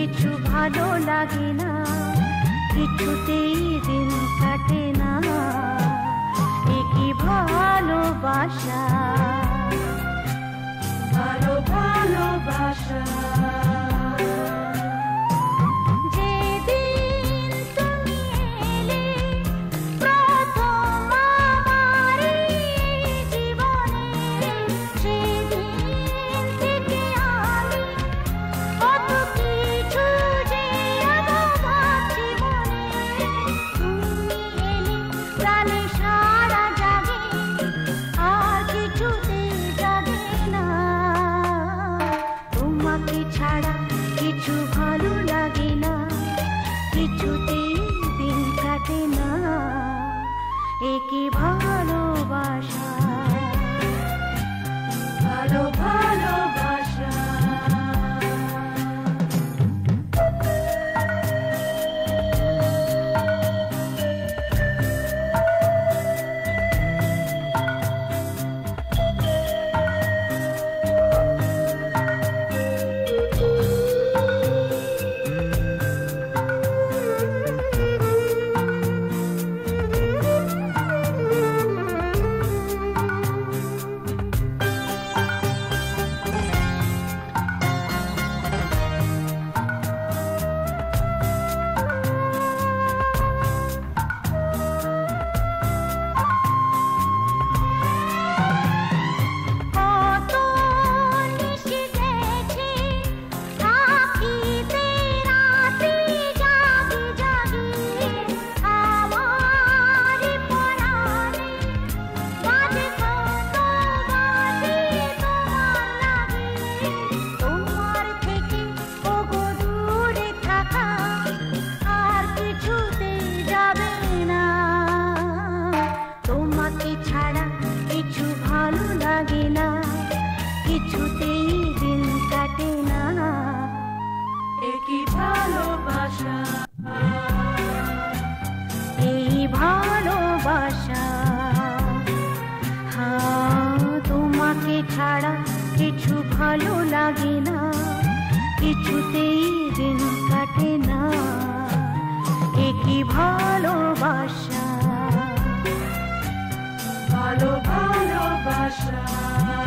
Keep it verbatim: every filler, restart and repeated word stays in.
किछु भालो लागे ना, किछुतेई दिन काटे ना। एकी भालोबासा, भालो भालोबासा। एकी भालोबासा, भालो भालोबासा। एकी भालोबासा, एकी भालोबासा। हाँ, तुम्हाके छाड़ा किछु भालो लागे ना, किछुतेई दिन काटे ना। एकी भालोबासा, भालो भालोबासा।